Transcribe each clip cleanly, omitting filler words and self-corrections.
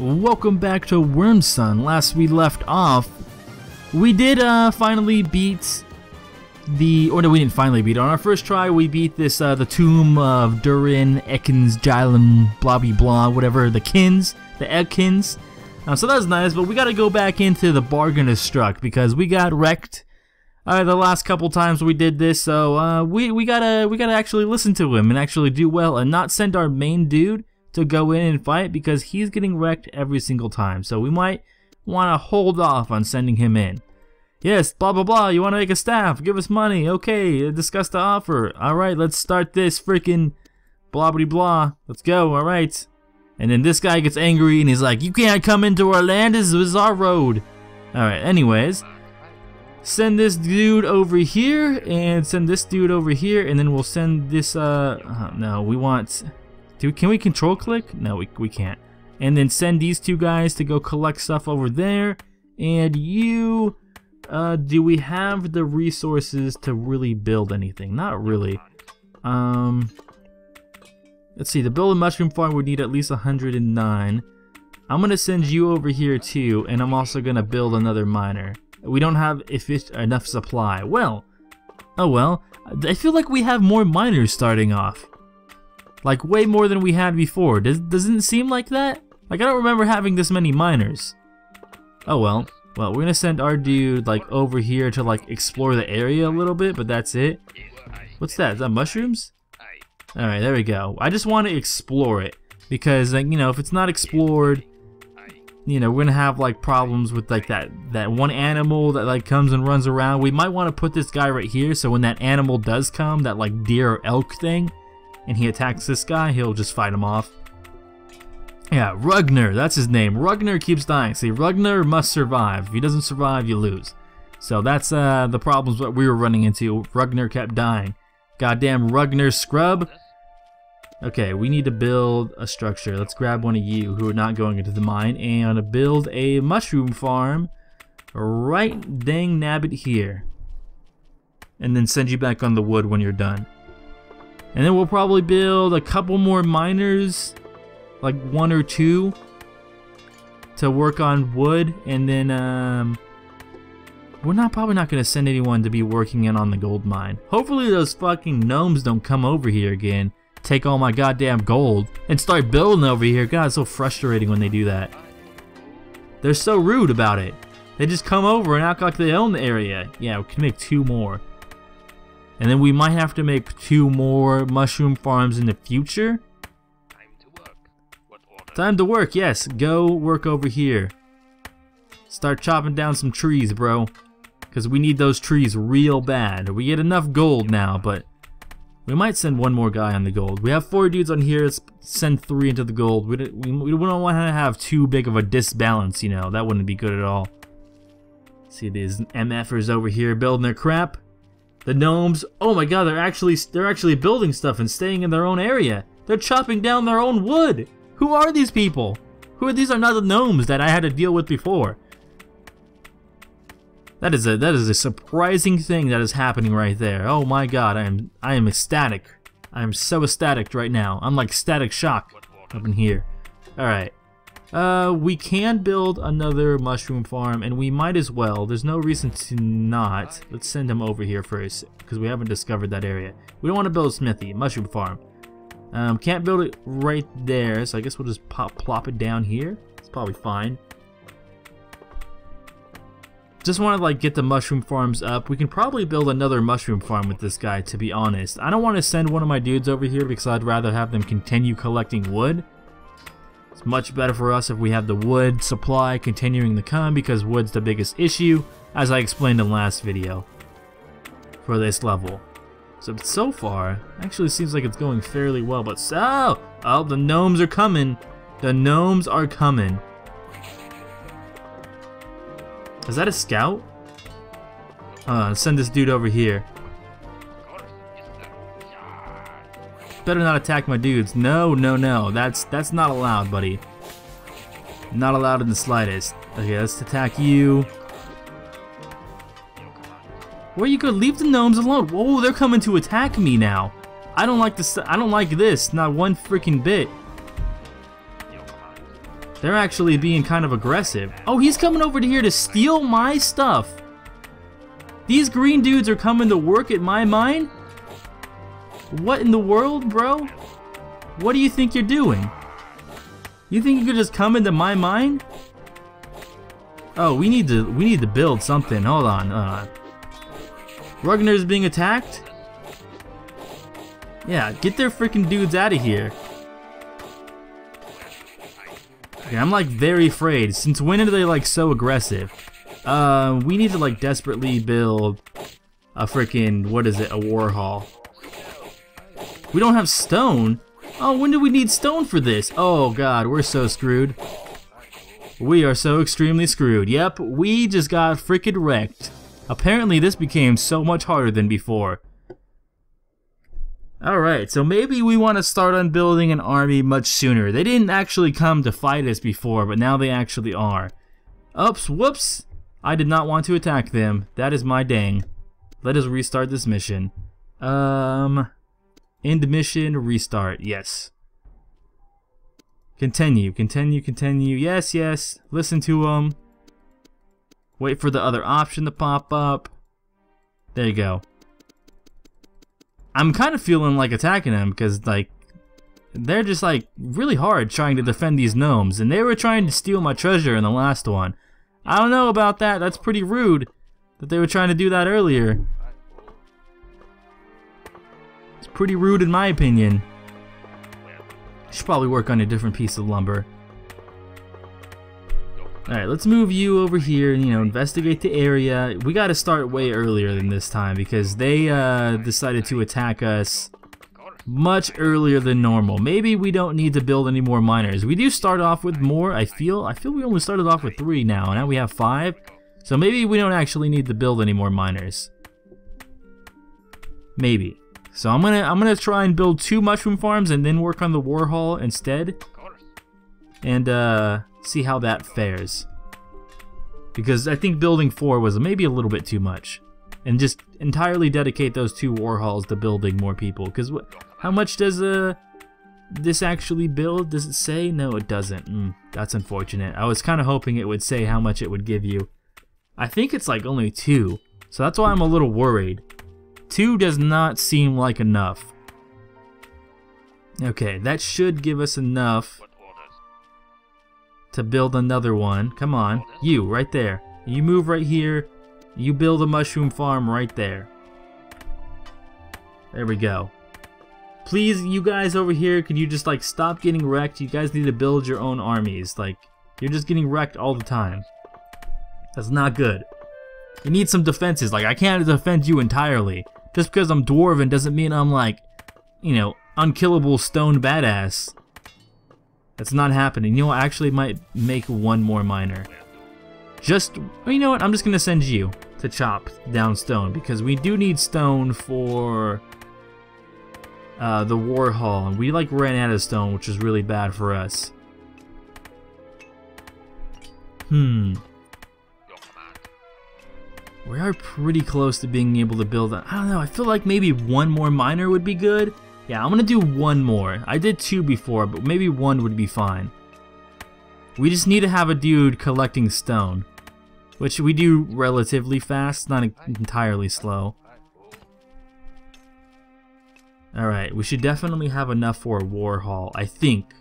Welcome back to Wyrmsun. Last we left off, we did finally beat the... Or no, we didn't finally beat it. On our first try, we beat this, the tomb of Durin, Ekans, Jylum, blobby blah, whatever, the Ekans. So that was nice, but we gotta go back into the Bargainers Struck because we got wrecked the last couple times we did this, so we gotta actually listen to him and actually do well and not send our main dude to go in and fight because he's getting wrecked every single time. So we might want to hold off on sending him in. Yes, blah blah blah, you want to make a staff, give us money, okay, discuss the offer. Alright, let's start this freaking blah blah blah, let's go, alright. And then this guy gets angry and he's like, you can't come into our land, this is our road. Alright, anyways, send this dude over here and send this dude over here and then we'll send this, no, we want... Can we control click? No, we can't. And then send these two guys to go collect stuff over there. And you... do we have the resources to really build anything? Not really. Let's see, to build a mushroom farm we need at least 109. I'm gonna send you over here too, and I'm also gonna build another miner. We don't have enough supply. Well, oh well. I feel like we have more miners starting off. Like, way more than we had before. Doesn't it seem like that? Like, I don't remember having this many miners. Oh well. Well, we're gonna send our dude, like, over here to, like, explore the area a little bit, but that's it. What's that? Is that mushrooms? Alright, there we go. I just want to explore it. Because, like, you know, if it's not explored, you know, we're gonna have, like, problems with, like, that one animal that, like, comes and runs around. We might want to put this guy right here, so when that animal does come, that, like, deer or elk thing, and he attacks this guy, he'll just fight him off. Yeah, Rugnur, that's his name. Rugnur keeps dying. See, Rugnur must survive. If he doesn't survive, you lose. So that's the problems that we were running into. Rugnur kept dying. Goddamn Rugnur scrub. Okay, we need to build a structure. Let's grab one of you who are not going into the mine and build a mushroom farm right dang nabbit here. And then send you back on the wood when you're done. And then we'll probably build a couple more miners, like one or two, to work on wood. And then we're probably not gonna send anyone to be working in on the gold mine. Hopefully those fucking gnomes don't come over here again, take all my goddamn gold, and start building over here. God, it's so frustrating when they do that. They're so rude about it. They just come over and act like they own the area. Yeah, we can make two more. And then we might have to make two more mushroom farms in the future. Time to work. What order? Time to work, yes. Go work over here. Start chopping down some trees, bro. Because we need those trees real bad. We get enough gold now, but we might send one more guy on the gold. We have four dudes on here. Let's send three into the gold. We don't want to have too big of a disbalance, you know. That wouldn't be good at all. See these MFers over here building their crap. The gnomes, oh my god, they're actually building stuff and staying in their own area. They're chopping down their own wood. Who are these people? These are not the gnomes that I had to deal with before. That is a surprising thing that is happening right there. Oh my god, I am ecstatic. I am so ecstatic right now. I'm like Static Shock up in here. All right. We can build another mushroom farm, and we might as well. There's no reason to not. Let's send him over here first, because we haven't discovered that area. We don't want to build a smithy, mushroom farm. Can't build it right there, so I guess we'll just plop it down here. It's probably fine. Just want to like get the mushroom farms up. We can probably build another mushroom farm with this guy, to be honest. I don't want to send one of my dudes over here because I'd rather have them continue collecting wood. It's much better for us if we have the wood supply continuing to come because wood's the biggest issue, as I explained in the last video, for this level. So far, actually seems like it's going fairly well, but so... Oh, the gnomes are coming. The gnomes are coming. Is that a scout? Send this dude over here. Better not attack my dudes. No, no, no. That's not allowed, buddy. Not allowed in the slightest. Okay, let's attack you. Where you go? Leave the gnomes alone. Whoa, they're coming to attack me now. I don't like this. I don't like this. Not one freaking bit. They're actually being kind of aggressive. Oh, he's coming over to here to steal my stuff. These green dudes are coming to work at my mine? What in the world, bro? What do you think you're doing? You think you could just come into my mine? Oh, we need to build something. Hold on. Rugnur's being attacked? Yeah, get their freaking dudes out of here. Okay, I'm like very afraid. Since when are they like so aggressive? We need to like desperately build a freaking, what is it, a war hall. We don't have stone? Oh, when do we need stone for this? Oh god, we're so screwed. We are so extremely screwed. Yep, we just got freaking wrecked. Apparently this became so much harder than before. Alright, so maybe we want to start on building an army much sooner. They didn't actually come to fight us before, but now they actually are. Oops, whoops! I did not want to attack them. That is my dang. Let us restart this mission. End mission, restart, yes. Continue, continue, continue, yes, yes. Listen to them. Wait for the other option to pop up. There you go. I'm kind of feeling like attacking them because like they're just like really hard trying to defend these gnomes, and they were trying to steal my treasure in the last one. I don't know about that. That's pretty rude that they were trying to do that earlier. It's pretty rude in my opinion. Should probably work on a different piece of lumber. Alright, let's move you over here and, you know, investigate the area. We gotta start way earlier than this time because they decided to attack us much earlier than normal. Maybe we don't need to build any more miners. We do start off with more, I feel we only started off with 3 now, and now we have 5. So maybe we don't actually need to build any more miners. Maybe. So I'm gonna try and build 2 mushroom farms and then work on the war hall instead. And see how that fares, because I think building 4 was maybe a little bit too much, and just entirely dedicate those 2 war halls to building more people. Because how much does this actually build? Does it say? No, it doesn't. That's unfortunate. I was kind of hoping it would say how much it would give you. I think it's like only 2, so that's why I'm a little worried. 2 does not seem like enough. Okay, that should give us enough to build another one. Come on, you right there. You move right here. You build a mushroom farm right there. There we go. Please, you guys over here, can you just like stop getting wrecked? You guys need to build your own armies. Like, you're just getting wrecked all the time. That's not good. You need some defenses. Like, I can't defend you entirely. Just because I'm dwarven doesn't mean I'm like, you know, unkillable stone badass. That's not happening. You know, I actually might make 1 more miner. Just, you know what, I'm just going to send you to chop down stone, because we do need stone for the war hall, and we like ran out of stone, which is really bad for us. We are pretty close to being able to build a, I don't know, I feel like maybe 1 more miner would be good. Yeah, I'm gonna do 1 more. I did 2 before, but maybe 1 would be fine. We just need to have a dude collecting stone, which we do relatively fast, not entirely slow. Alright, we should definitely have enough for a war hall, I think.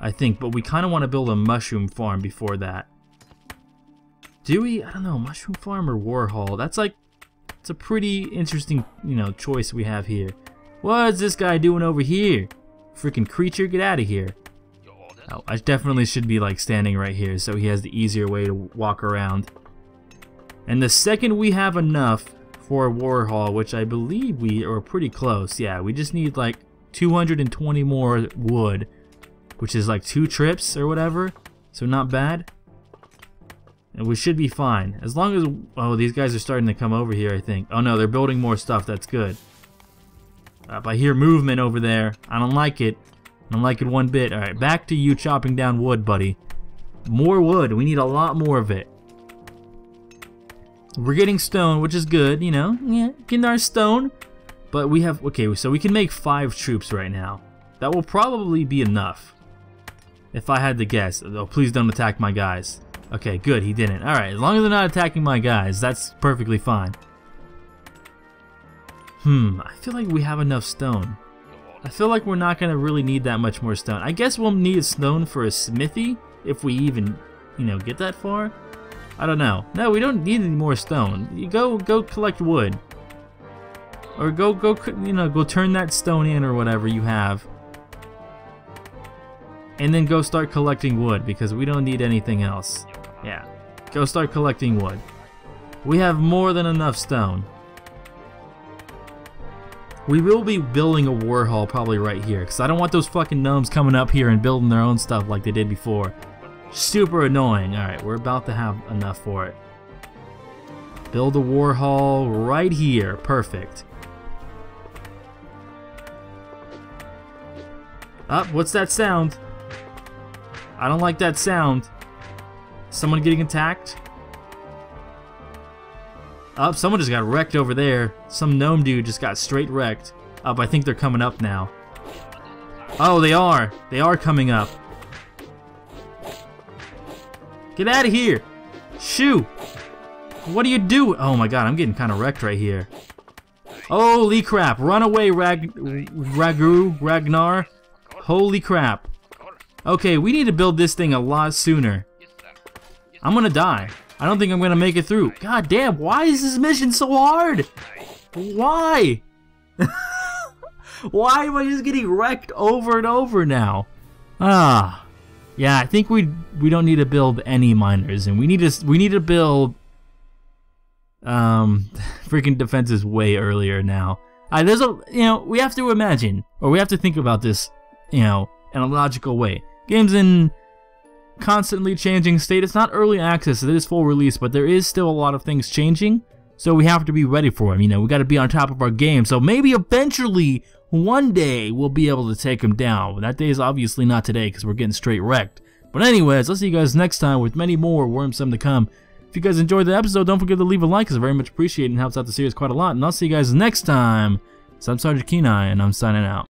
But we kind of want to build a mushroom farm before that. Do we? I don't know, mushroom farm or war hall? That's like, it's a pretty interesting, you know, choice we have here. What's this guy doing over here? Freaking creature, get out of here. Oh, I definitely should be like standing right here so he has the easier way to walk around. And the second we have enough for a war hall, which I believe we are pretty close, yeah, we just need like 220 more wood, which is like 2 trips or whatever, so not bad. And we should be fine. As long as, oh, these guys are starting to come over here, I think. Oh no, they're building more stuff, that's good. If I hear movement over there, I don't like it. I don't like it one bit. Alright, back to you chopping down wood, buddy. More wood. We need a lot more of it. We're getting stone, which is good, you know. Yeah, getting our stone. But we have... Okay, so we can make 5 troops right now. That will probably be enough. If I had to guess. Oh, please don't attack my guys. Okay, good, he didn't. Alright, as long as they're not attacking my guys, that's perfectly fine. I feel like we have enough stone. I feel like we're not going to really need that much more stone. I guess we'll need stone for a smithy, if we even, you know, get that far. I don't know. No, we don't need any more stone. You go collect wood. Or go turn that stone in or whatever you have. And then go start collecting wood, because we don't need anything else. Yeah. Go start collecting wood. We have more than enough stone. We will be building a war hall probably right here, because I don't want those fucking gnomes coming up here and building their own stuff like they did before. Super annoying. Alright, we're about to have enough for it. Build a war hall right here. Perfect. Oh, what's that sound? I don't like that sound. Someone getting attacked? Up, someone just got wrecked over there. Some gnome dude just got straight wrecked. Up, I think they're coming up now. Oh, they are. They are coming up. Get out of here. Shoo. What do you do? Oh my god, I'm getting kind of wrecked right here. Holy crap. Run away, Ragnar. Holy crap. Okay, we need to build this thing a lot sooner. I'm gonna die. I don't think I'm gonna make it through. God damn, why is this mission so hard? Why? Why am I just getting wrecked over and over now? Ah. Yeah, I think we don't need to build any miners, and we need to build freaking defenses way earlier now. There's a, you know, we have to imagine, or we have to think about this, you know, in a logical way. Game's in constantly changing state. It's not early access, it is full release, but there is still a lot of things changing, so we have to be ready for them. You know, we got to be on top of our game, so maybe eventually one day we'll be able to take them down. That day is obviously not today because we're getting straight wrecked. But anyways, I'll see you guys next time with many more Wyrmsun to come. If you guys enjoyed the episode, don't forget to leave a like, it's very much appreciated and helps out the series quite a lot, and I'll see you guys next time. So I'm Sergeant Kenai, and I'm signing out.